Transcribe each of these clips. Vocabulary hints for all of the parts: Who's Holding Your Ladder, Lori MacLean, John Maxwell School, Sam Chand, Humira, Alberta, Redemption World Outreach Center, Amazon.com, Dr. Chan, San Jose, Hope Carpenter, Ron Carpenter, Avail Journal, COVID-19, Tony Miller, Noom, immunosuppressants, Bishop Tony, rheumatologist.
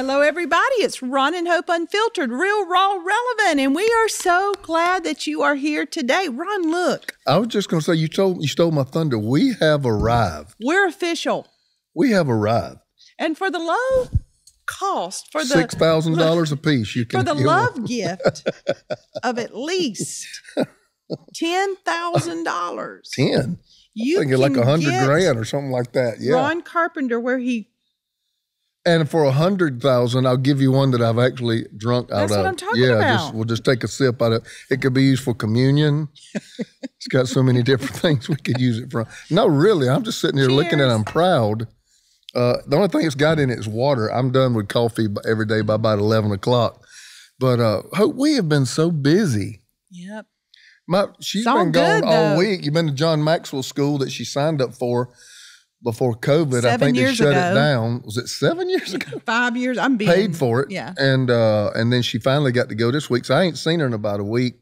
Hello, everybody. It's Ron and Hope Unfiltered, real, raw, relevant, and we are so glad that you are here today. Ron, look. I was just going to say, you stole my thunder. We have arrived. We're official. We have arrived. And for the low cost, for the $6,000 a piece, you can for the love gift of at least $10,000. Ten. You think like $100,000 or something like that. Yeah. Ron Carpenter, where he. And for $100,000, I'll give you one that I've actually drunk out of. That's what I'm talking about. Yeah, we'll just take a sip out of it. It could be used for communion. It's got so many different things we could use it for. No, really, I'm just sitting here looking at it. I'm proud. The only thing it's got in it is water. I'm done with coffee every day by about 11 o'clock. But Hope, we have been so busy. Yep. She's been gone all week. You've been to John Maxwell School that she signed up for. Before COVID, I think they shut it down. Was it 7 years ago? 5 years. I'm being paid for it. Yeah. And then she finally got to go this week. So I ain't seen her in about a week.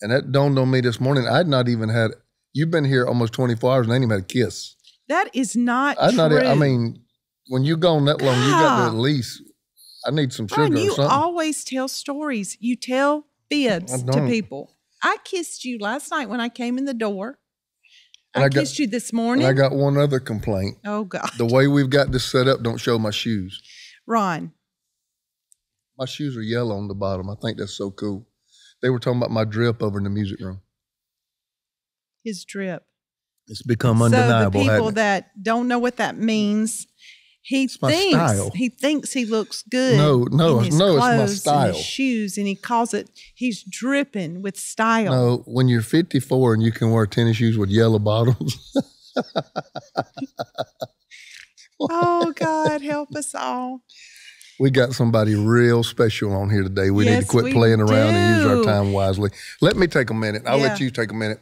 And that dawned on me this morning. I'd not even had, you've been here almost 24 hours and I ain't even had a kiss. That is not true. I mean, when you're gone that long, you got to at least, I need some sugar or something. You always tell stories. You tell fibs to people. I kissed you last night when I came in the door. I kissed you this morning. And I got one other complaint. Oh, God. The way we've got this set up, don't show my shoes. Ron. My shoes are yellow on the bottom. I think that's so cool. They were talking about my drip over in the music room. His drip. It's become undeniable. So the people that don't know what that means, he thinks he looks good. No, in his clothes, it's my style. And his shoes, and he calls it, he's dripping with style. No, when you're 54 and you can wear tennis shoes with yellow bottoms. Oh, God, help us all. We got somebody real special on here today. We need to quit playing around and use our time wisely. Let me take a minute. I'll let you take a minute.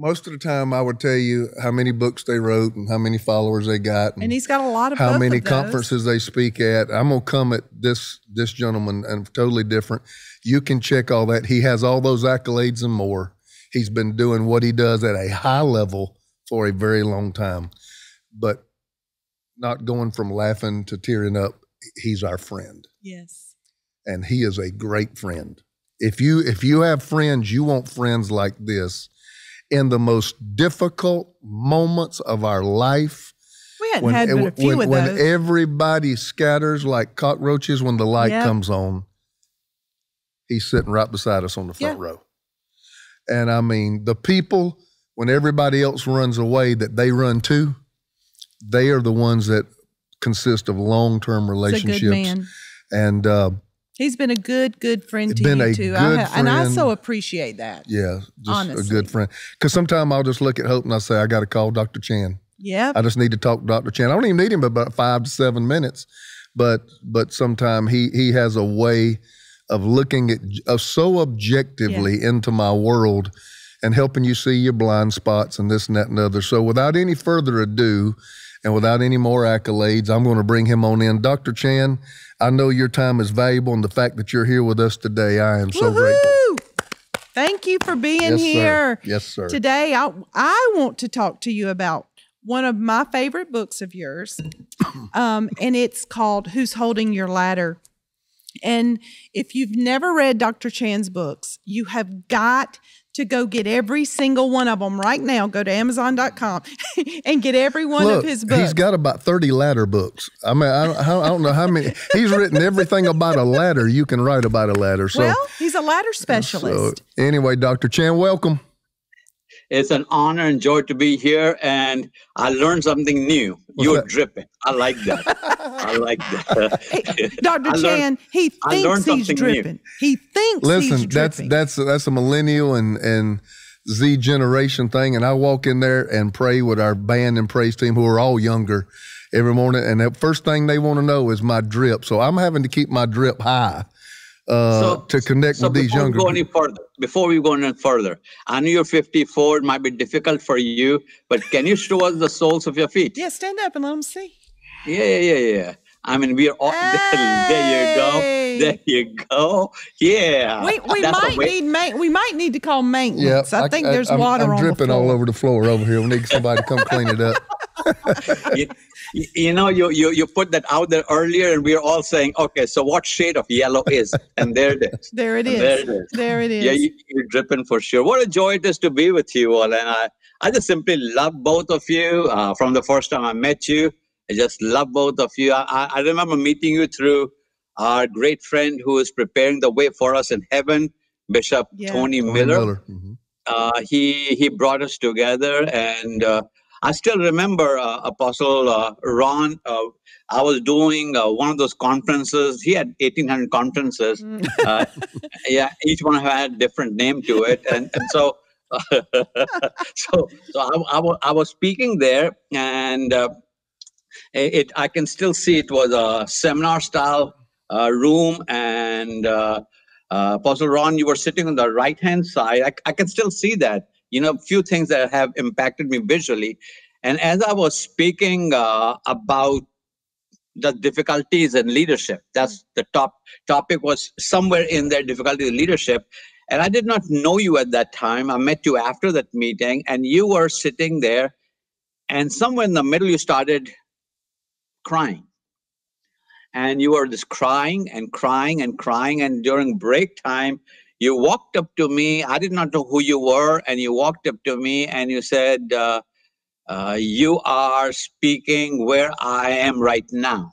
Most of the time, I would tell you how many books they wrote and how many followers they got. And he's got a lot of How many of conferences they speak at. I'm going to come at this gentleman and totally different. You can check all that. He has all those accolades and more. He's been doing what he does at a high level for a very long time. But not going from laughing to tearing up, he's our friend. Yes. And he is a great friend. If you have friends, you want friends like this. In the most difficult moments of our life, when everybody scatters like cockroaches, when the light comes on, he's sitting right beside us on the front row. And I mean, the people, when everybody else runs away that they run to, they are the ones that consist of long-term relationships. He's a good man. And he's been a good friend to you, too. And I so appreciate that. Yeah, just honestly. A good friend. Because sometimes I'll just look at Hope and I say, I got to call Dr. Chan. Yeah. I just need to talk to Dr. Chan. I don't even need him about 5 to 7 minutes. But sometimes he has a way of looking at so objectively into my world and helping you see your blind spots and this and that and other. So without any further ado, and without any more accolades, I'm going to bring him on in. Dr. Chan, I know your time is valuable, and the fact that you're here with us today, I am so grateful. Thank you for being here. Sir. Yes, sir. Today, I want to talk to you about one of my favorite books of yours, and it's called Who's Holding Your Ladder? And if you've never read Dr. Chan's books, you have got to go get every single one of them right now. Go to Amazon.com and get every one of his books. He's got about 30 ladder books. I mean, I don't know how many. He's written everything about a ladder. You can write about a ladder. So, well, he's a ladder specialist. So, anyway, Dr. Chan, welcome. It's an honor and joy to be here, and I learned something new. You're dripping. I like that. I like that. Hey, Dr. Chan, he thinks he's dripping. He thinks he's dripping. Listen, that's a millennial and Z generation thing, and I walk in there and pray with our band and praise team who are all younger every morning, and the first thing they want to know is my drip. So I'm having to keep my drip high. To connect with these younger people. Before we go any further, I know you're 54. It might be difficult for you, but can you show us the soles of your feet? Yeah, stand up and let them see. Yeah. I mean, we are all there you go. Yeah. We might need to call maintenance. Yeah, I think there's water on the floor. I'm dripping all over the floor over here. We need somebody to come clean it up. You put that out there earlier, and we are all saying, okay, so what shade of yellow is? And there it is. There it is. Yeah, you're dripping for sure. What a joy it is to be with you all. And I just simply love both of you from the first time I met you. I just love both of you. I remember meeting you through our great friend who is preparing the way for us in heaven, Bishop Tony Miller. Mm-hmm. He brought us together, and I still remember Apostle Ron. I was doing one of those conferences. He had 1,800 conferences. Each one had a different name to it, and so I was speaking there, and I can still see it was a seminar style room, and Apostle Ron, you were sitting on the right hand side. I can still see that. You know, few things that have impacted me visually. And as I was speaking about the difficulties in leadership, that's the top topic was somewhere in there, difficulties in leadership. And I did not know you at that time. I met you after that meeting, and you were sitting there, and somewhere in the middle, you started crying. And you were just crying. And during break time, you walked up to me. I did not know who you were. And you walked up to me and you said, you are speaking where I am right now.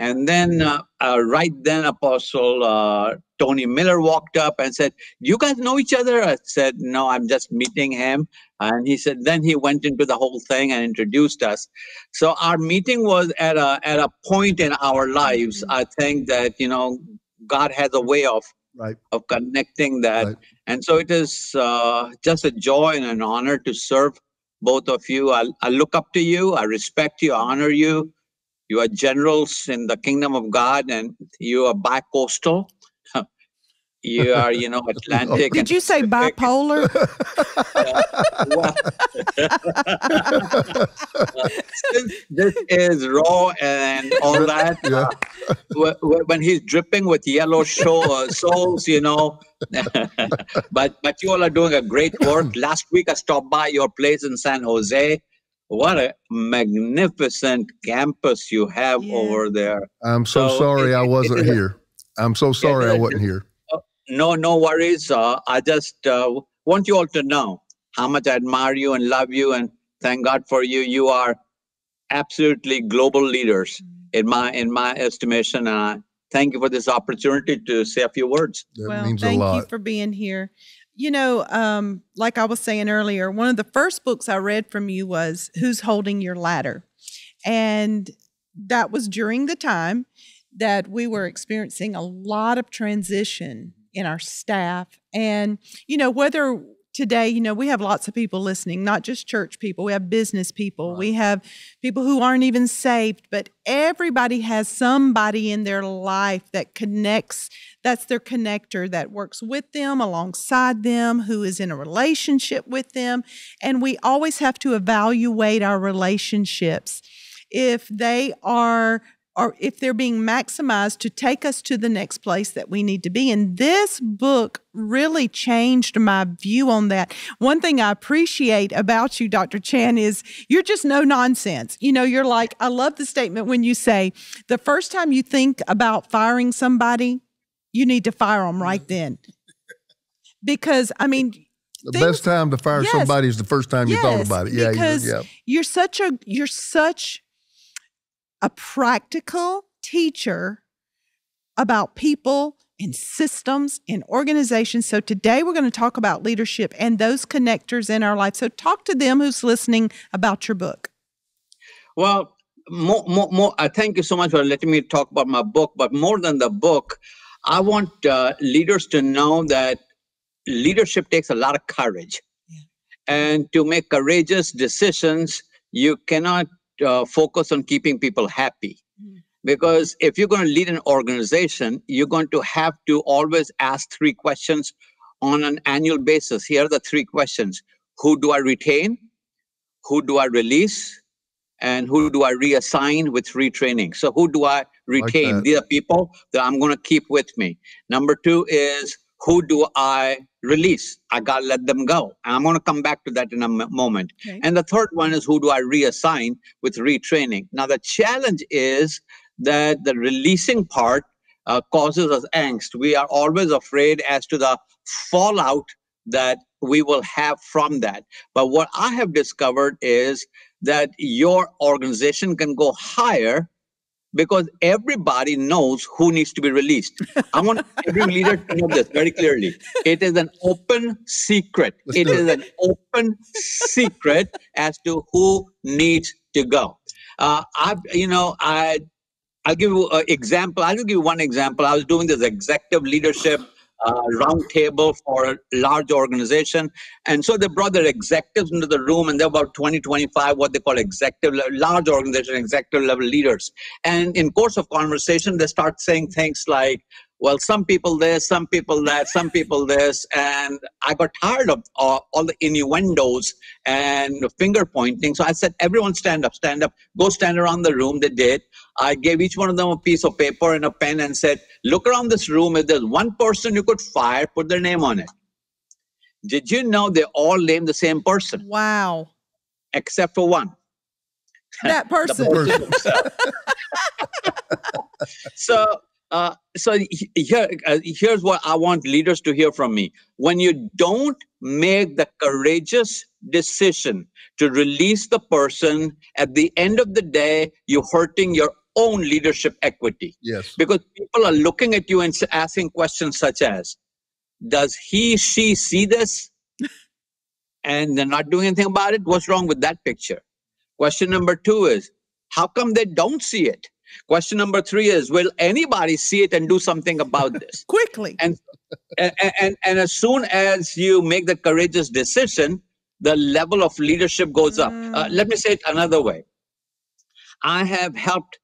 And then right then, Apostle Tony Miller walked up and said, you guys know each other? I said, no, I'm just meeting him. And he said, then he went into the whole thing and introduced us. So our meeting was at a point in our lives. I think that, you know, God has a way of connecting that. Right. And so it is just a joy and an honor to serve both of you. I look up to you. I respect you, I honor you. You are generals in the kingdom of God, and you are bi-coastal. You are, you know, Atlantic. Did you say bipolar? This is raw and all that. Yeah. When he's dripping with yellow souls, you know. But you all are doing a great work. Last week I stopped by your place in San Jose. What a magnificent campus you have over there. I'm so sorry I wasn't here. I'm so sorry I wasn't here. No worries. I just want you all to know how much I admire you and love you and thank God for you. You are absolutely global leaders in my estimation. And I thank you for this opportunity to say a few words. That means a lot. Well, thank you for being here. You know, like I was saying earlier, one of the first books I read from you was Who's Holding Your Ladder? And that was during the time that we were experiencing a lot of transition in our staff. And, you know, whether today, you know, we have lots of people listening, not just church people, we have business people, we have people who aren't even saved, but everybody has somebody in their life that connects, that's their connector that works with them, alongside them, who is in a relationship with them. And we always have to evaluate our relationships. If they are, or if they're being maximized to take us to the next place that we need to be. And this book really changed my view on that. One thing I appreciate about you, Dr. Chan, is you're just no nonsense. You know, you're like, I love the statement when you say, the first time you think about firing somebody, you need to fire them right then. Because, I mean... The best time to fire somebody is the first time you thought about it. Yeah, because you're such a practical teacher about people and systems and organizations. So today we're going to talk about leadership and those connectors in our life. So talk to them who's listening about your book. Well, thank you so much for letting me talk about my book. But more than the book, I want leaders to know that leadership takes a lot of courage. Yeah. And to make courageous decisions, you cannot focus on keeping people happy, because if you're going to lead an organization, you're going to have to always ask three questions on an annual basis. Here are the three questions: who do I retain, who do I release, and who do I reassign with retraining? So who do I retain? Like these are people that I'm going to keep with me. Number two is Who do I release? I got to let them go. And I'm going to come back to that in a moment. Okay. And the third one is, who do I reassign with retraining? Now, the challenge is that the releasing part causes us angst. We are always afraid as to the fallout that we will have from that. But what I have discovered is that your organization can go higher because everybody knows who needs to be released. I want every leader to know this very clearly. It is an open secret. An open secret as to who needs to go. I'll give you an example. I'll give you one example. I was doing this executive leadership roundtable for a large organization. And so they brought their executives into the room, and there were about 20, 25, what they call executive, large organization, executive level leaders. And in course of conversation, they start saying things like, well, some people this, some people that, some people this. And I got tired of all the innuendos and finger pointing. So I said, everyone stand up, go stand around the room. They did. I gave each one of them a piece of paper and a pen and said, look around this room. If there's one person you could fire, put their name on it. Did you know they all named the same person? Wow. Except for one. That person. The person himself. So here's what I want leaders to hear from me. When you don't make the courageous decision to release the person, at the end of the day, you're hurting your own leadership equity. Yes. Because people are looking at you and asking questions such as, does he, she see this? And they're not doing anything about it. What's wrong with that picture? Question number two is, how come they don't see it? Question number three is, will anybody see it and do something about this? Quickly. And as soon as you make the courageous decision, the level of leadership goes up. Let me say it another way. I have helped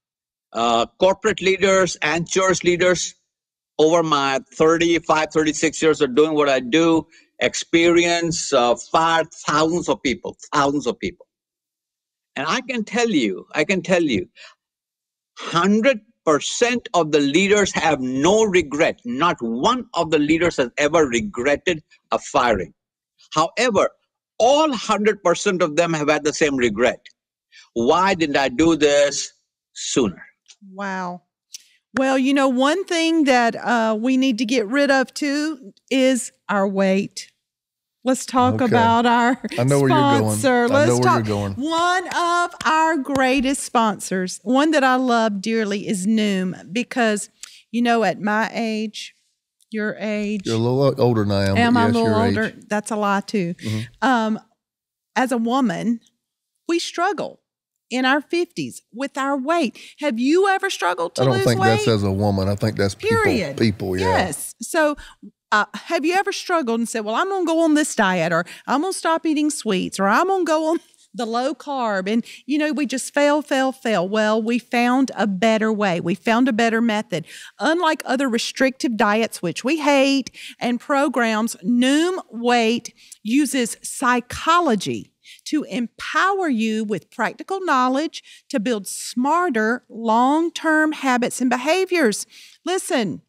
corporate leaders and church leaders over my 35, 36 years of doing what I do, experience thousands of people. And I can tell you, 100% of the leaders have no regret. Not one of the leaders has ever regretted a firing. However, all 100% of them have had the same regret. Why didn't I do this sooner? Wow. Well, you know, one thing that we need to get rid of too is our weight. Let's talk about our sponsor. I know where you're going. One of our greatest sponsors, one that I love dearly, is Noom, because, you know, at my age, your age. You're a little older now. Am I a little older? Age. That's a lie, too. Mm-hmm. As a woman, we struggle in our 50s with our weight. Have you ever struggled to lose weight? I don't think that's as a woman. I think that's period. People, yeah. Yes. So... have you ever struggled and said, well, I'm going to go on this diet, or I'm going to stop eating sweets, or I'm going to go on the low carb? And, you know, we just fail. Well, we found a better way. We found a better method. Unlike other restrictive diets, which we hate, and programs, Noom Weight uses psychology to empower you with practical knowledge to build smarter long-term habits and behaviors. Listen.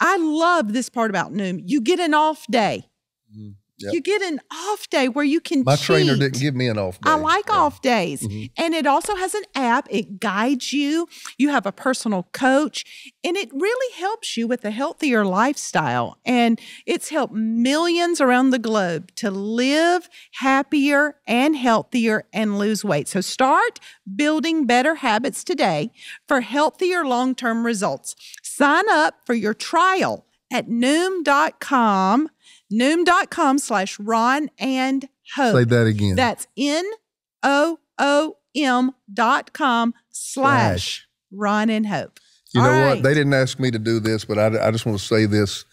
I love this part about Noom. You get an off day. Mm, yep. You get an off day where you can My cheat. Trainer didn't give me an off day. I like off days. Mm-hmm. And it also has an app. It guides you. You have a personal coach. And it really helps you with a healthier lifestyle. And it's helped millions around the globe to live happier and healthier and lose weight. So start building better habits today for healthier long-term results. Sign up for your trial at Noom.com, Noom.com/Ron and Hope. Say that again. That's NOOM.com/Ron and Hope. You know what? They didn't ask me to do this, but I just want to say this.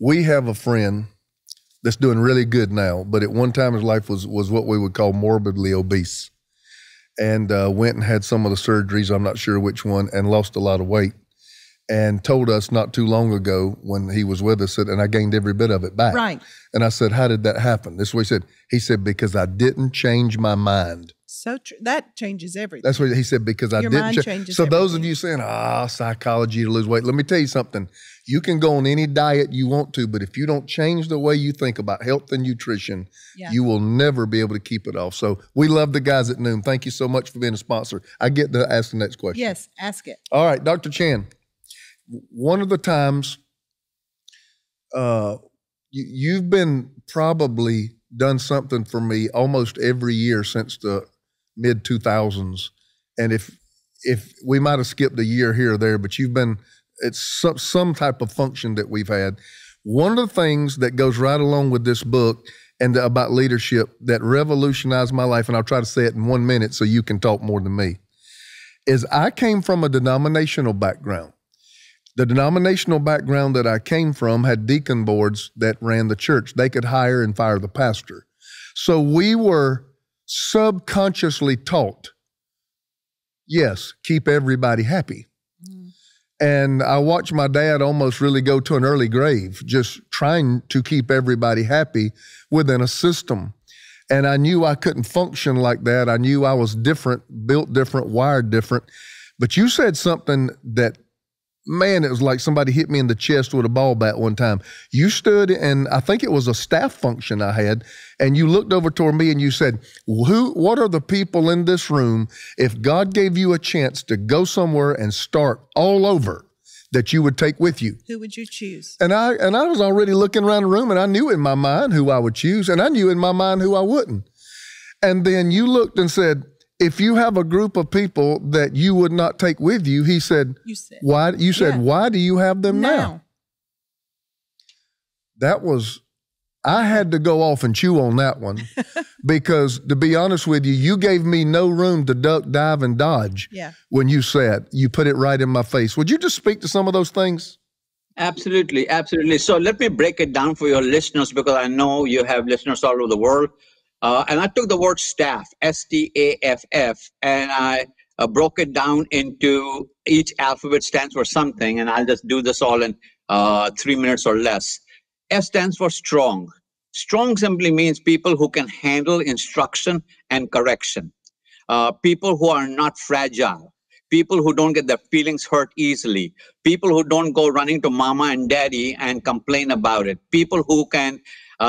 We have a friend that's doing really good now, but at one time his life was what we would call morbidly obese, and went and had some of the surgeries, I'm not sure which one, and lost a lot of weight. And told us not too long ago when he was with us, and I gained every bit of it back. Right. And I said, how did that happen? This is what he said. He said, because I didn't change my mind. So that changes everything. That's what he said, because I didn't. So those of you saying, ah, psychology to lose weight. Let me tell you something. You can go on any diet you want to, but if you don't change the way you think about health and nutrition, you will never be able to keep it off. So we love the guys at Noom. Thank you so much for being a sponsor. I get to ask the next question. Yes, ask it. All right, Dr. Chan, one of the times you've been probably done something for me almost every year since the mid-2000s, and if we might have skipped a year here or there, but you've been at some type of function that we've had. One of the things that goes right along with this book and about leadership that revolutionized my life, and I'll try to say it in 1 minute so you can talk more than me, is I came from a denominational background. The denominational background that I came from had deacon boards that ran the church. They could hire and fire the pastor. So we were subconsciously taught, yes, keep everybody happy. Mm. And I watched my dad almost really go to an early grave, just trying to keep everybody happy within a system. And I knew I couldn't function like that. I knew I was different, built different, wired different. But you said something that, man, it was like somebody hit me in the chest with a ball bat one time. You stood, and I think it was a staff function I had, and you looked over toward me and you said, what are the people in this room, if God gave you a chance to go somewhere and start all over, that you would take with you? Who would you choose? And I was already looking around the room, and I knew in my mind who I would choose, and I knew in my mind who I wouldn't. And then you looked and said, if you have a group of people that you would not take with you, he said, why do you have them now? That was, I had to go off and chew on that one because, to be honest with you, you gave me no room to duck, dive, and dodge when you said, you put it right in my face. Would you just speak to some of those things? Absolutely, absolutely. So let me break it down for your listeners, because I know you have listeners all over the world. And I took the word staff, S-T-A-F-F, and I broke it down into each alphabet stands for something, and I'll just do this all in 3 minutes or less. S stands for strong. Strong simply means people who can handle instruction and correction, people who are not fragile, people who don't get their feelings hurt easily, people who don't go running to mama and daddy and complain about it, people who can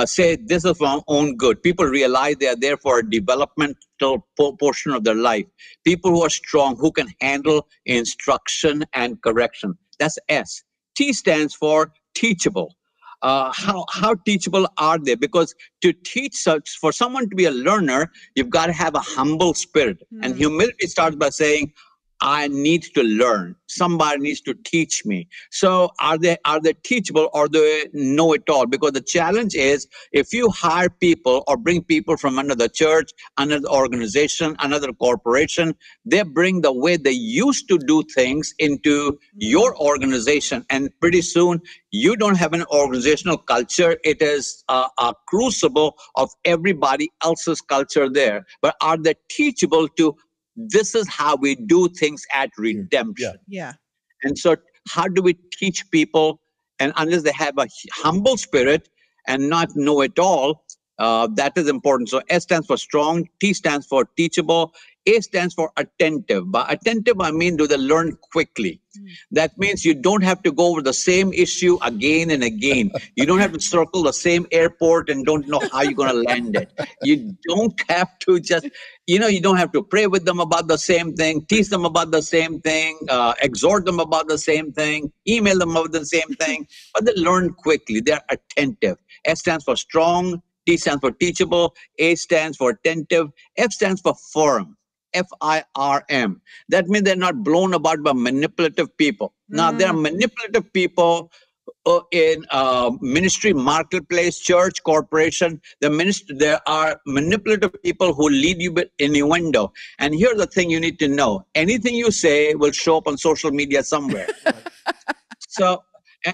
say, this is for our own good. People realize they are there for a developmental portion of their life. People who are strong, who can handle instruction and correction. That's S. T stands for teachable. How teachable are they? Because to teach such, for someone to be a learner, you've got to have a humble spirit. Mm-hmm. And humility starts by saying, I need to learn. Somebody needs to teach me. So are they teachable, or do they know it all? Because the challenge is, if you hire people or bring people from another church, another organization, another corporation, they bring the way they used to do things into your organization. And pretty soon, you don't have an organizational culture. It is a crucible of everybody else's culture there. But are they teachable to, this is how we do things at Redemption? Yeah. And so how do we teach people? And unless they have a humble spirit and not know it all, that is important. So S stands for strong, T stands for teachable, A stands for attentive. By attentive, I mean, do they learn quickly? Mm. That means you don't have to go over the same issue again and again. You don't have to circle the same airport and don't know how you're going to land it. You don't have to you don't have to pray with them about the same thing, teach them about the same thing, exhort them about the same thing, email them about the same thing. But they learn quickly. They're attentive. S stands for strong, T stands for teachable, A stands for attentive, F stands for firm. F-I-R-M. That means they're not blown about by manipulative people. Now, there are manipulative people in ministry, marketplace, church, corporation. There are manipulative people who lead you with innuendo. And here's the thing you need to know. Anything you say will show up on social media somewhere. So,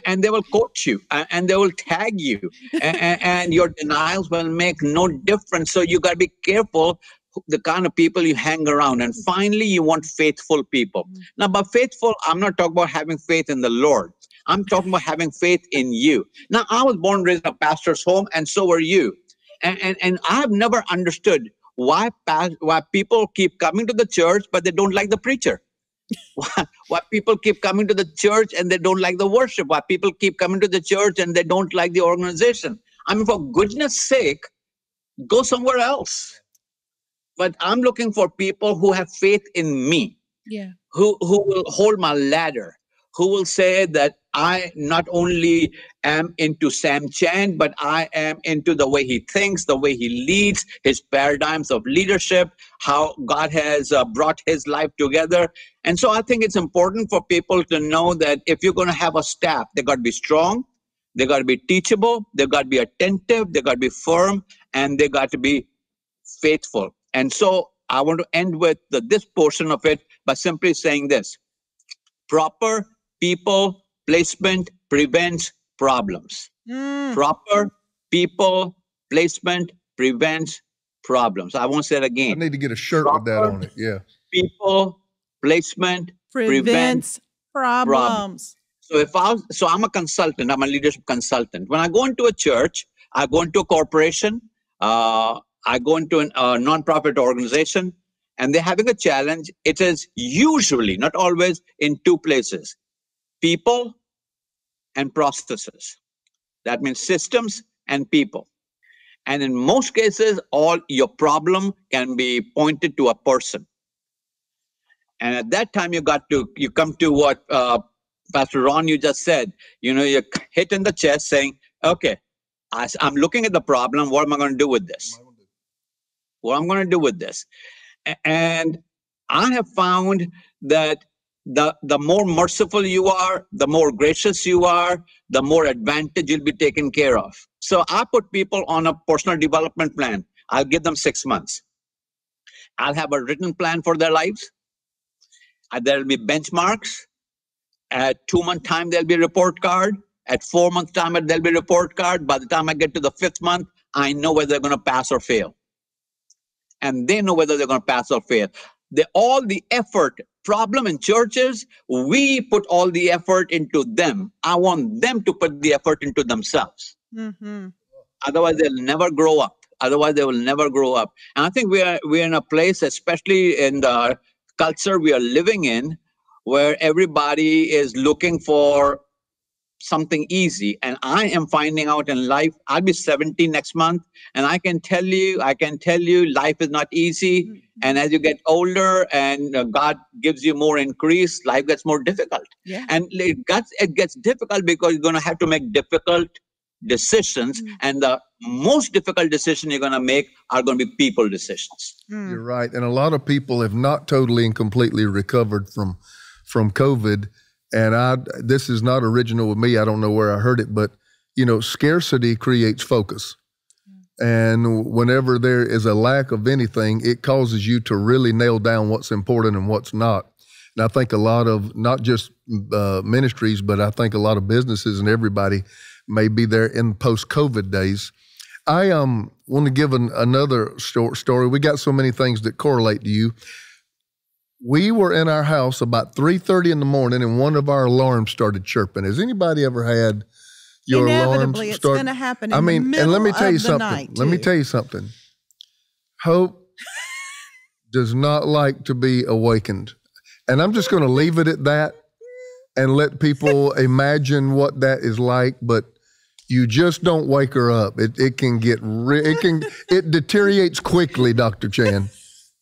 and they will coach you, and they will tag you, and your denials will make no difference. So you got to be careful the kind of people you hang around. And finally, you want faithful people. Mm-hmm. Now, by faithful, I'm not talking about having faith in the Lord. I'm talking about having faith in you. Now, I was born and raised in a pastor's home, and so were you. And I've never understood why people keep coming to the church, but they don't like the preacher. Why people keep coming to the church and they don't like the worship. Why people keep coming to the church and they don't like the organization. I mean, for goodness sake, go somewhere else. But I'm looking for people who have faith in me, who will hold my ladder, who will say that I not only am into Sam Chand, but I am into the way he thinks, the way he leads, his paradigms of leadership, how God has brought his life together. And so I think it's important for people to know that if you're going to have a staff, they got to be strong, they got to be teachable, they got to be attentive, they got to be firm, and they got to be faithful. And so I want to end with this portion of it by simply saying this: proper people placement prevents problems. Proper people placement prevents problems. I won't say it again. I need to get a shirt proper with that on it. Yeah. People placement prevents problems. So I'm a consultant. I'm a leadership consultant. When I go into a church, I go into a corporation, I go into a nonprofit organization, and they're having a challenge. It is usually, not always, in two places: people and processes. That means systems and people. And in most cases, all your problem can be pointed to a person. And at that time, you come to what Pastor Ron, you just said. You know, you're hit in the chest saying, okay, I'm looking at the problem. What am I going to do with this? And I have found that the more merciful you are, the more gracious you are, the more advantage you'll be taken care of. So I put people on a personal development plan. I'll give them 6 months. I'll have a written plan for their lives. There'll be benchmarks. At 2-month time, there'll be a report card. At 4-month time, there'll be a report card. By the time I get to the 5th month, I know whether they're going to pass or fail. And they know whether they're going to pass or fail. All the effort, problem in churches, we put all the effort into them. I want them to put the effort into themselves. Mm-hmm. Otherwise, they'll never grow up. And I think we're in a place, especially in the culture we are living in, where everybody is looking for something easy. And I am finding out in life, I'll be 70 next month, and I can tell you life is not easy. Mm-hmm. And as you get older and God gives you more increase, life gets more difficult. Yeah. And it gets difficult because you're going to have to make difficult decisions. Mm-hmm. And the most difficult decision you're going to make are going to be people decisions. Mm. You're right. And a lot of people have not totally and completely recovered from COVID. And this is not original with me. I don't know where I heard it, but, you know, scarcity creates focus. And whenever there is a lack of anything, it causes you to really nail down what's important and what's not. And I think a lot of not just ministries, but I think a lot of businesses and everybody may be there in post-COVID days. I want to give another short story. We got so many things that correlate to you. We were in our house about 3:30 in the morning, and one of our alarms started chirping. Has anybody ever had your alarms start? Inevitably, it's going to happen in the middle of the night, too. I mean, and let me tell you something. Hope does not like to be awakened. And I'm just going to leave it at that and let people imagine what that is like, but you just don't wake her up. It deteriorates quickly, Dr. Chan.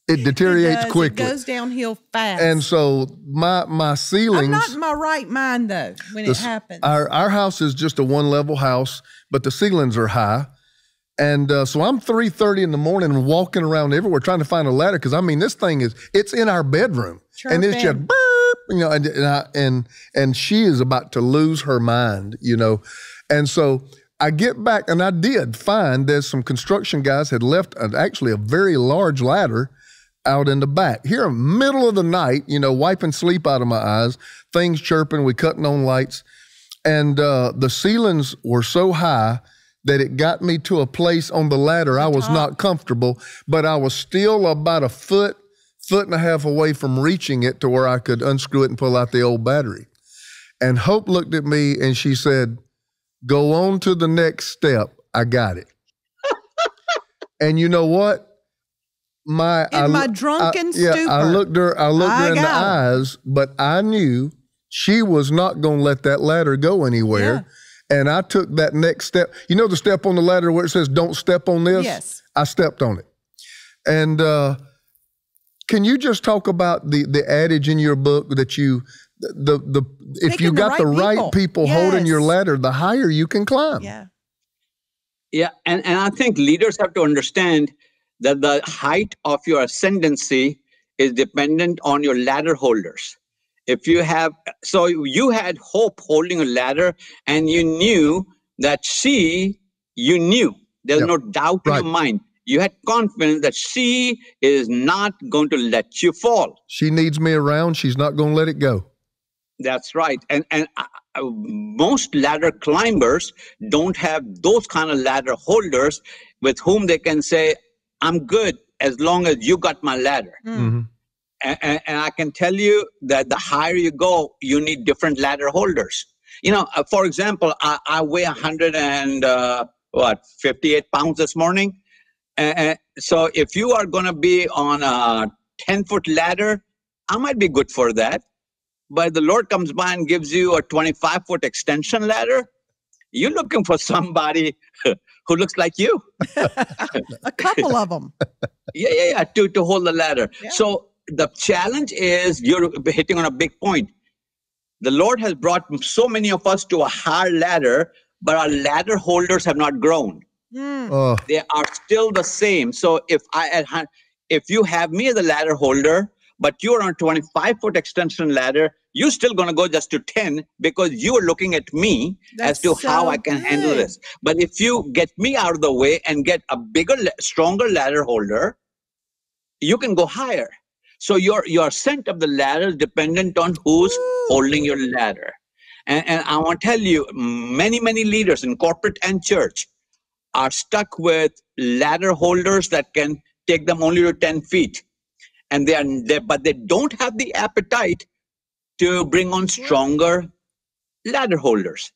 It deteriorates quickly. It goes downhill fast. And so my ceilings. I'm not in my right mind, though, when it happens. Our house is just a one-level house, but the ceilings are high. And so I'm 3:30 in the morning walking around everywhere trying to find a ladder because, I mean, this thing it's in our bedroom. Chirping. And it's just burp, you know, and she is about to lose her mind, you know. And so I get back, and I did find there's some construction guys had left actually a very large ladder out in the back. Here in the middle of the night, you know, wiping sleep out of my eyes, things chirping, we cutting on lights. And the ceilings were so high that it got me to a place on the ladder I was not comfortable, but I was still about a foot and a half away from reaching it to where I could unscrew it and pull out the old battery. And Hope looked at me and she said, "Go on to the next step. I got it." And you know what? In my drunken stupor. I looked her in the eyes, but I knew she was not going to let that ladder go anywhere. Yeah. And I took that next step. You know the step on the ladder where it says, don't step on this? Yes. I stepped on it. And can you just talk about the adage in your book that you, if you got the right people holding your ladder, the higher you can climb. Yeah. Yeah, and I think leaders have to understand that the height of your ascendancy is dependent on your ladder holders. If you have, so you had Hope holding a ladder, and you knew that you knew, there's no doubt in your mind. You had confidence that she is not going to let you fall. She needs me around. She's not going to let it go. That's right. And most ladder climbers don't have those kind of ladder holders with whom they can say, I'm good as long as you got my ladder. Mm-hmm. And I can tell you that the higher you go, you need different ladder holders. You know, for example, I weigh 158 pounds this morning. So if you are going to be on a 10-foot ladder, I might be good for that. But the Lord comes by and gives you a 25-foot extension ladder. You're looking for somebody who looks like you. A couple of them. Yeah, to hold the ladder. Yeah. So the challenge is, you're hitting on a big point. The Lord has brought so many of us to a higher ladder, but our ladder holders have not grown. Mm. Oh. They are still the same. So if you have me as a ladder holder, but you're on a 25-foot extension ladder, you're still going to go just to 10 because you are looking at me as to how I can handle this. But if you get me out of the way and get a bigger, stronger ladder holder, you can go higher. So your ascent of the ladder is dependent on who's holding your ladder. And I want to tell you, many, many leaders in corporate and church are stuck with ladder holders that can take them only to 10 feet. And they are there, but they don't have the appetite to bring on stronger ladder holders.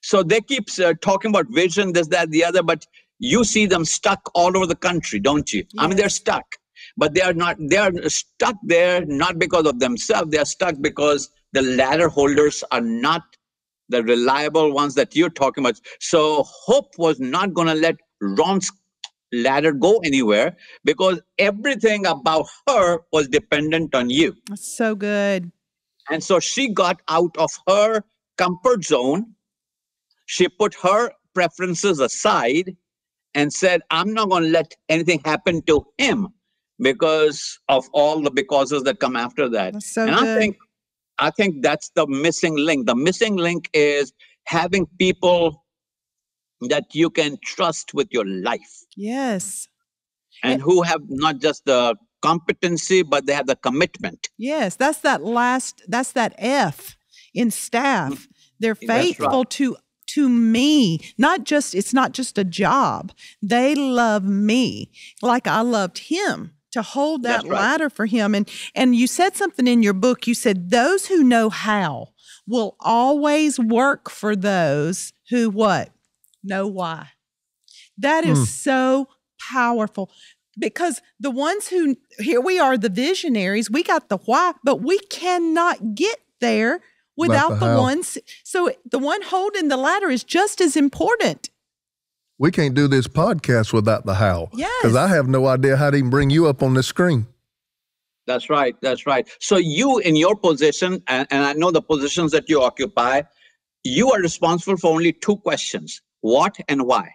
So they keep talking about vision, this, that, the other, but you see them stuck all over the country, don't you? Yeah. I mean, they're stuck, but they are stuck there, not because of themselves. They are stuck because the ladder holders are not the reliable ones that you're talking about. So Hope was not going to let Ron's ladder go anywhere because everything about her was dependent on you. That's so good. And so she got out of her comfort zone. She put her preferences aside and said, I'm not going to let anything happen to him because of all the becauses that come after that. That's so good. I think that's the missing link. The missing link is having people that you can trust with your life. Yes. And who have not just the competency, but they have the commitment. Yes, that's that F in staff. They're faithful to me. Not just, it's not just a job. They love me like I loved him. To hold that ladder for him. And you said something in your book. You said, those who know how will always work for those who what? Know why. That is so powerful because the ones who, here we are, the visionaries, we got the why, but we cannot get there without the ones. So the one holding the ladder is just as important. We can't do this podcast without the how. Yes. Because I have no idea how to even bring you up on the screen. That's right. That's right. So you, in your position, and I know the positions that you occupy, you are responsible for only two questions. What and why?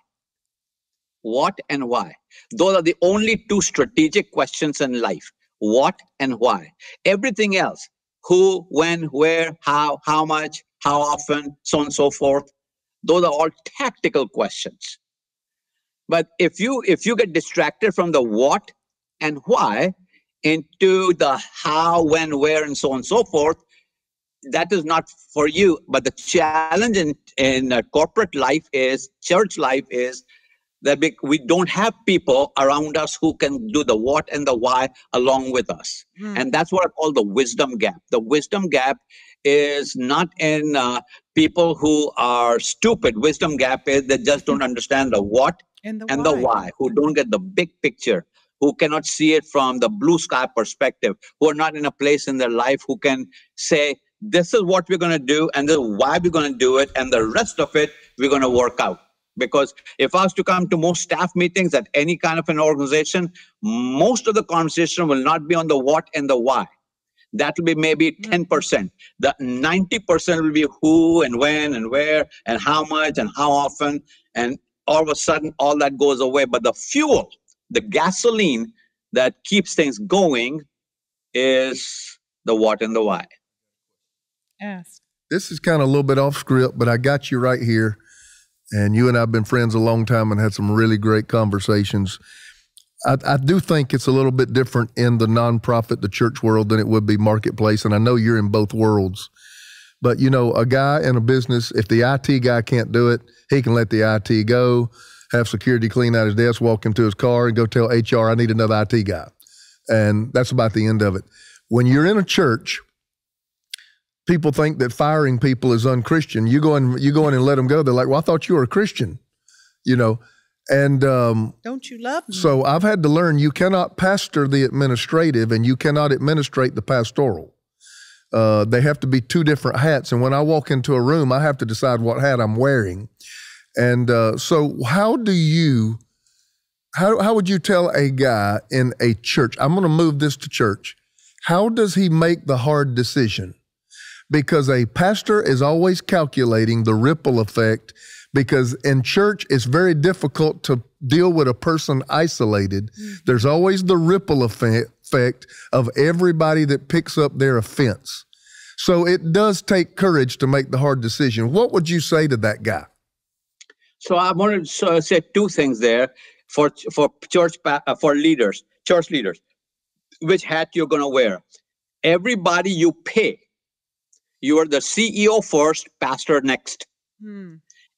What and why? Those are the only two strategic questions in life. What and why? Everything else, who, when, where, how much, how often, so on and so forth. Those are all tactical questions. But if you get distracted from the what and why into the how, when, where, and so forth, that is not for you. But the challenge in corporate life is, church life is, that we don't have people around us who can do the what and the why along with us. Mm. And that's what I call the wisdom gap. The wisdom gap is not in people who are stupid. Wisdom gap is they just don't understand the what and the why, who don't get the big picture, who cannot see it from the blue sky perspective, who are not in a place in their life, who can say, this is what we're going to do and this is why we're going to do it, and the rest of it, we're going to work out. Because if I was to come to most staff meetings at any kind of an organization, most of the conversation will not be on the what and the why. That will be maybe 10%. The 90% will be who and when and where and how much and how often. And all of a sudden, all that goes away. But the fuel, the gasoline that keeps things going is the what and the why. Yes. This is kind of a little bit off script, but I got you right here. And you and I have been friends a long time and had some really great conversations. I do think it's a little bit different in the nonprofit, the church world than it would be marketplace. And I know you're in both worlds. But, you know, a guy in a business, if the IT guy can't do it, he can let the IT go, have security clean out his desk, walk him to his car, and go tell HR, I need another IT guy. And that's about the end of it. When you're in a church, people think that firing people is unchristian. You go in and let them go. They're like, well, I thought you were a Christian, you know. And don't you love me? So I've had to learn you cannot pastor the administrative and you cannot administrate the pastoral. They have to be two different hats. And when I walk into a room, I have to decide what hat I'm wearing. And so how do you, how would you tell a guy in a church, I'm going to move this to church, how does he make the hard decision? Because a pastor is always calculating the ripple effect, because in church, it's very difficult to deal with a person isolated. There's always the ripple effect of everybody that picks up their offense. So it does take courage to make the hard decision. What would you say to that guy? So I wanted to say two things there for church leaders, which hat you're going to wear. Everybody you pay. You are the CEO first, pastor next.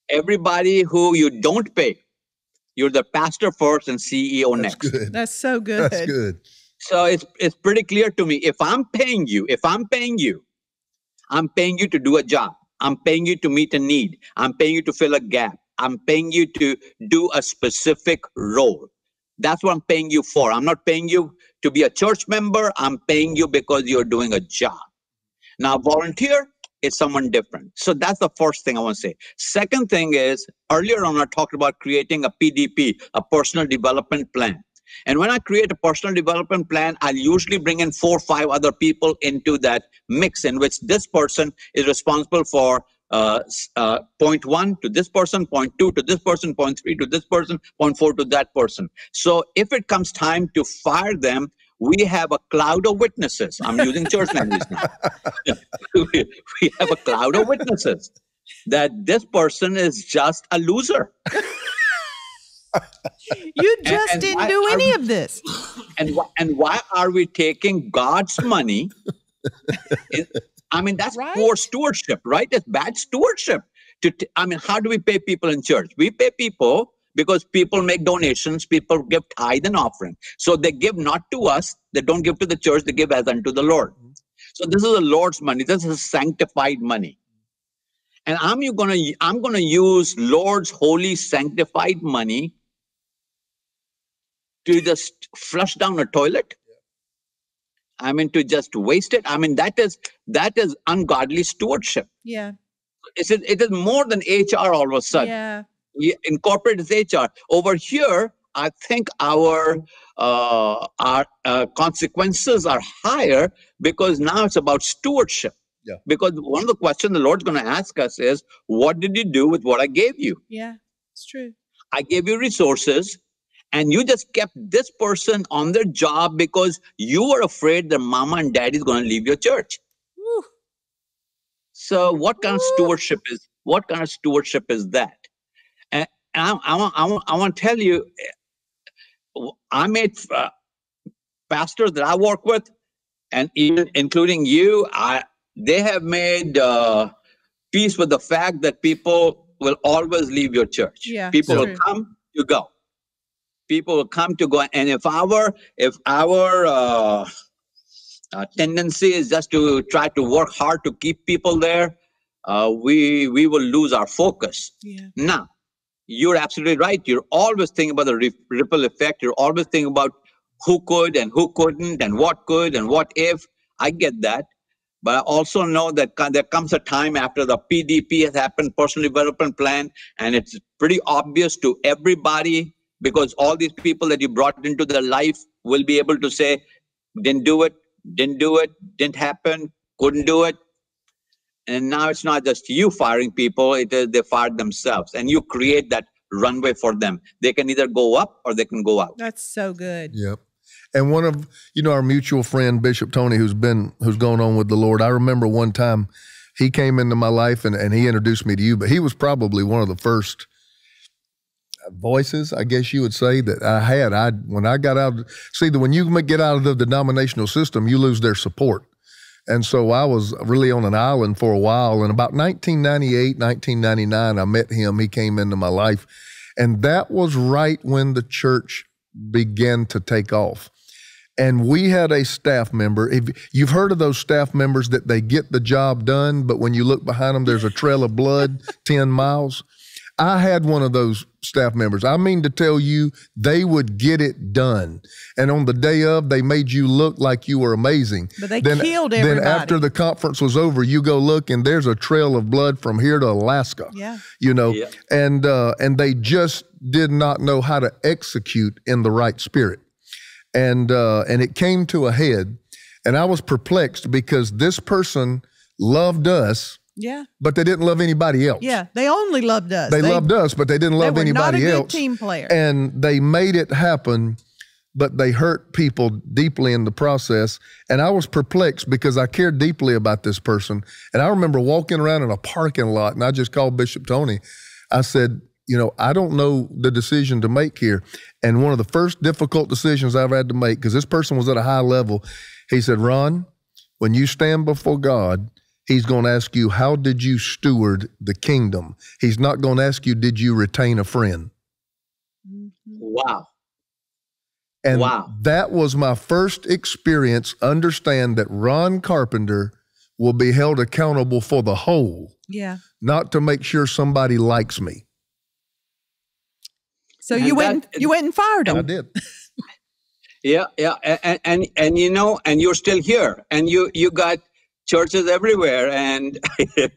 Everybody who you don't pay, you're the pastor first and CEO next. Good. That's so good. That's good. So it's pretty clear to me. If I'm paying you, I'm paying you to do a job. I'm paying you to meet a need. I'm paying you to fill a gap. I'm paying you to do a specific role. That's what I'm paying you for. I'm not paying you to be a church member. I'm paying you because you're doing a job. Now, volunteer is someone different. So that's the first thing I want to say. Second thing is, earlier on, I talked about creating a PDP, a personal development plan. And when I create a personal development plan, I'll usually bring in 4 or 5 other people into that mix, in which this person is responsible for point 1 to this person, point 2 to this person, point 3 to this person, point 4 to that person. So if it comes time to fire them, we have a cloud of witnesses. I'm using church language now. We have a cloud of witnesses that this person is just a loser. You just didn't do any of this. And why are we taking God's money? I mean, that's right? Poor stewardship, right? It's bad stewardship. How do we pay people in church? We pay people because people make donations, people give tithe and offering. So they give not to us, they don't give to the church, they give as unto the Lord. So this is the Lord's money, this is sanctified money. And I'm gonna use Lord's holy sanctified money to just flush down a toilet. I mean, to just waste it. I mean, that is ungodly stewardship. Yeah. It is more than HR all of a sudden. Yeah. We incorporate as HR. Over here, I think our consequences are higher because now it's about stewardship. Yeah. Because one of the questions the Lord's going to ask us is, what did you do with what I gave you? Yeah, it's true. I gave you resources, and you just kept this person on their job because you were afraid their mama and daddy is going to leave your church. Woo. So what kind of stewardship is? What kind of stewardship is that? And I want to tell you, I made pastors that I work with, and even including you, they have made peace with the fact that people will always leave your church. Yeah, people will come, you go. People will come to go. And if our tendency is just to try to work hard to keep people there, we will lose our focus. Yeah. Now, you're absolutely right. You're always thinking about the ripple effect. You're always thinking about who could and who couldn't and what could and what if. I get that. But I also know that there comes a time after the PDP has happened, personal development plan, and it's pretty obvious to everybody, because all these people that you brought into their life will be able to say, didn't do it, didn't happen, couldn't do it. And now it's not just you firing people, it is they fired themselves. And you create that runway for them. They can either go up or they can go out. That's so good. Yep. And one of, you know, our mutual friend, Bishop Tony, who's gone on with the Lord. I remember one time he came into my life and he introduced me to you, but he was probably one of the first voices, I guess you would say, that I had. When I got out, see, when you get out of the denominational system, you lose their support. And so I was really on an island for a while. And about 1998, 1999, I met him. He came into my life. And that was right when the church began to take off. And we had a staff member. If you've heard of those staff members that they get the job done, but when you look behind them, there's a trail of blood 10 miles. I had one of those staff members. I mean to tell you, they would get it done. And on the day of, they made you look like you were amazing. But they killed everybody. Then after the conference was over, you go look, and there's a trail of blood from here to Alaska. Yeah. You know, yeah. And they just did not know how to execute in the right spirit. And it came to a head, and I was perplexed because this person loved us. Yeah. But they didn't love anybody else. Yeah. They only loved us. They loved us, but they didn't love anybody else. They were not a good team player. And they made it happen, but they hurt people deeply in the process. And I was perplexed because I cared deeply about this person. And I remember walking around in a parking lot, and I just called Bishop Tony. I said, you know, I don't know the decision to make here. And one of the first difficult decisions I've had to make, because this person was at a high level, he said, Ron, when you stand before God, He's going to ask you, how did you steward the kingdom? He's not going to ask you, did you retain a friend? Wow. And wow. That was my first experience. Understand that Ron Carpenter will be held accountable for the whole. Yeah. Not to make sure somebody likes me. So and you went and fired him. I did. Yeah. Yeah. And you know, and you're still here, and you got churches everywhere, and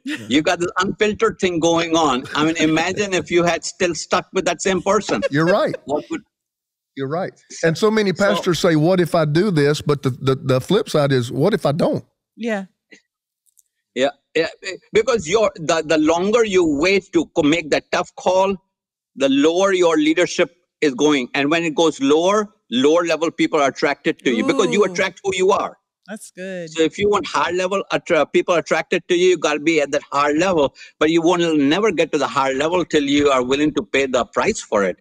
you got this unfiltered thing going on. I mean, imagine if you had still stuck with that same person. You're right. You're right. And so many pastors say, what if I do this? But the flip side is, what if I don't? Yeah. Yeah. Yeah. Because the longer you wait to make that tough call, the lower your leadership is going. And when it goes lower, lower level people are attracted to you. Ooh. Because you attract who you are. That's good. So if you want high level people attracted to you, you got to be at that high level. But you will never get to the high level till you are willing to pay the price for it.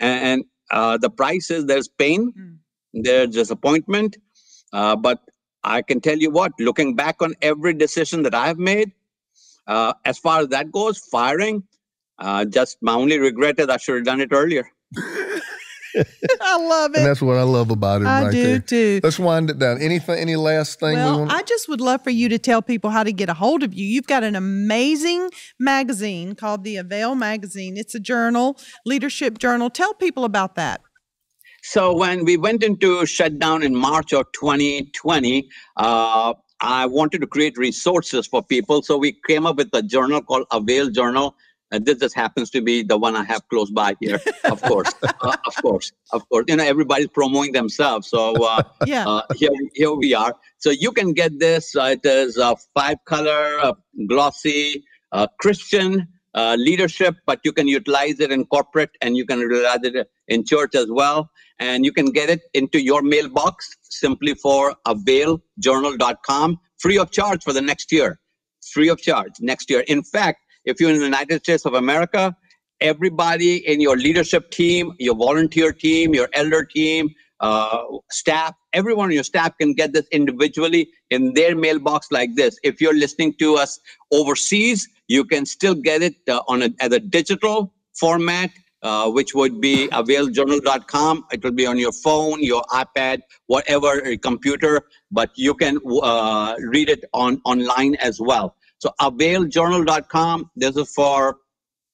And the price is there's pain, there's disappointment. But I can tell you what, looking back on every decision that I've made, as far as that goes, firing, just my only regret is I should have done it earlier. I love it. And that's what I love about it. I do too. Let's wind it down. Any last thing? Well, I just would love for you to tell people how to get a hold of you. You've got an amazing magazine called the Avail Magazine. It's a journal, leadership journal. Tell people about that. So when we went into shutdown in March of 2020, I wanted to create resources for people. So we came up with a journal called Avail Journal. And this just happens to be the one I have close by here, of course, of course. You know, everybody's promoting themselves. So yeah. Here we are. So you can get this. It is a 5-color, glossy, Christian leadership, but you can utilize it in corporate and you can utilize it in church as well. And you can get it into your mailbox simply for availjournal.com, free of charge for the next year, free of charge next year. In fact, if you're in the United States of America, everybody in your leadership team, your volunteer team, your elder team, staff, everyone on your staff can get this individually in their mailbox like this. If you're listening to us overseas, you can still get it as a digital format, which would be availjournal.com. It will be on your phone, your iPad, whatever, your computer, but you can read it online as well. So availjournal.com, this is for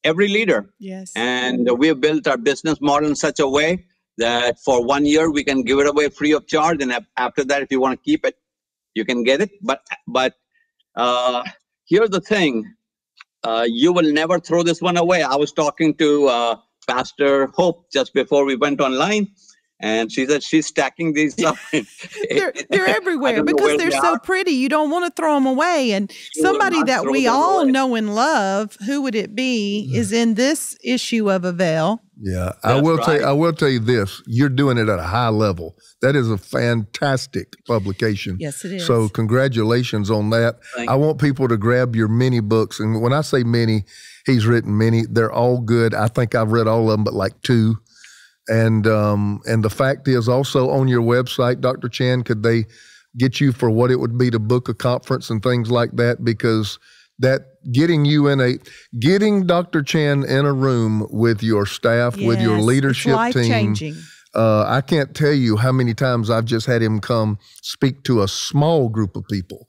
every leader. Yes. And we have built our business model in such a way that for 1 year we can give it away free of charge, and after that, if you want to keep it, you can get it. But here's the thing: you will never throw this one away. I was talking to Pastor Hope just before we went online, and she said she's stacking these up. they're everywhere because they're so pretty. You don't want to throw them away. And somebody that we all know and love, who would it be, is in this issue of Avail. Yeah, I will tell you this. You're doing it at a high level. That is a fantastic publication. Yes, it is. So congratulations on that. I want people to grab your mini books. And when I say mini, he's written many. They're all good. I think I've read all of them, but like two. And the fact is also on your website, Dr. Chan, could they get you for what it would be to book a conference and things like that? Because that getting Dr. Chan in a room with your staff, with your leadership team, I can't tell you how many times I've just had him come speak to a small group of people.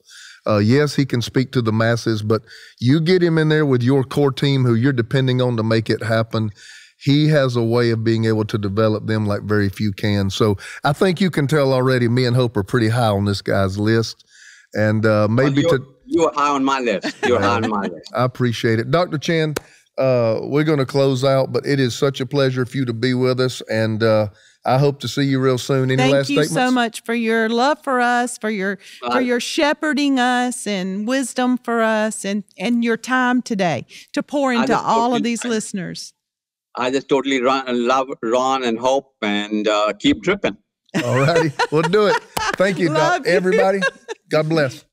Yes, he can speak to the masses, but you get him in there with your core team who you're depending on to make it happen. He has a way of being able to develop them like very few can. So I think you can tell already me and Hope are pretty high on this guy's list. And you're high on my list. You're high on my list. I appreciate it. Dr. Chan, we're going to close out, but it is such a pleasure for you to be with us. And I hope to see you real soon. Any last statements? Thank you so much for your love for us, for your shepherding us and wisdom for us, and your time today to pour into all of these listeners. I just totally love Ron and Hope, and keep dripping. All righty. We'll do it. Thank you, Doc. Everybody, God bless.